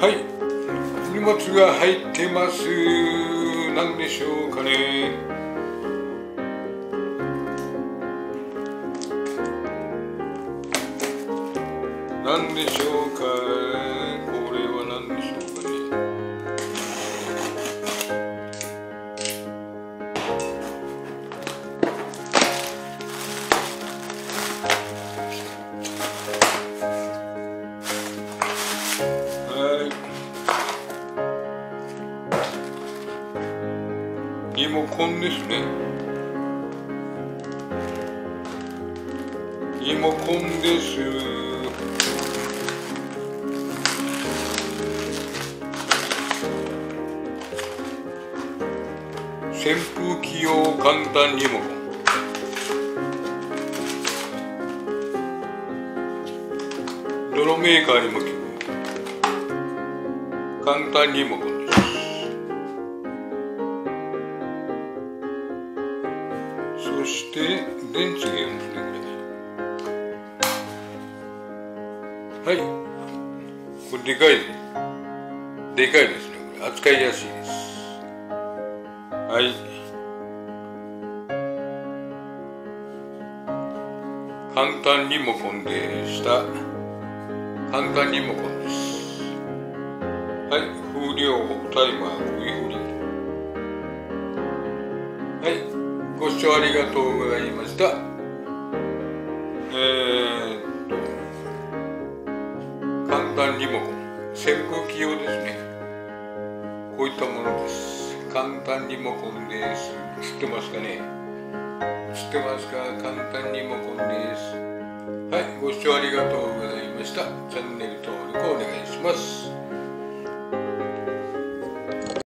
はい、荷物が入ってます。何でしょうかね。何でしょうか。これは何でしょうかリモコンですね。リモコンです。扇風機用簡単リモコン。泥メーカーにも効く簡単リモコン。そして電池ゲームですね、これ。はい、これでかいね。でかいですね、これ。扱いやすいです。はい。簡単リモコンでした。簡単リモコンです。はい、風量タイマー、こういうふうに。はい。ご視聴ありがとうございました。簡単リモコン、扇風機用ですね。こういったものです。簡単リモコンです。映ってますかね。映ってますか。簡単リモコンです。はい、ご視聴ありがとうございました。チャンネル登録お願いします。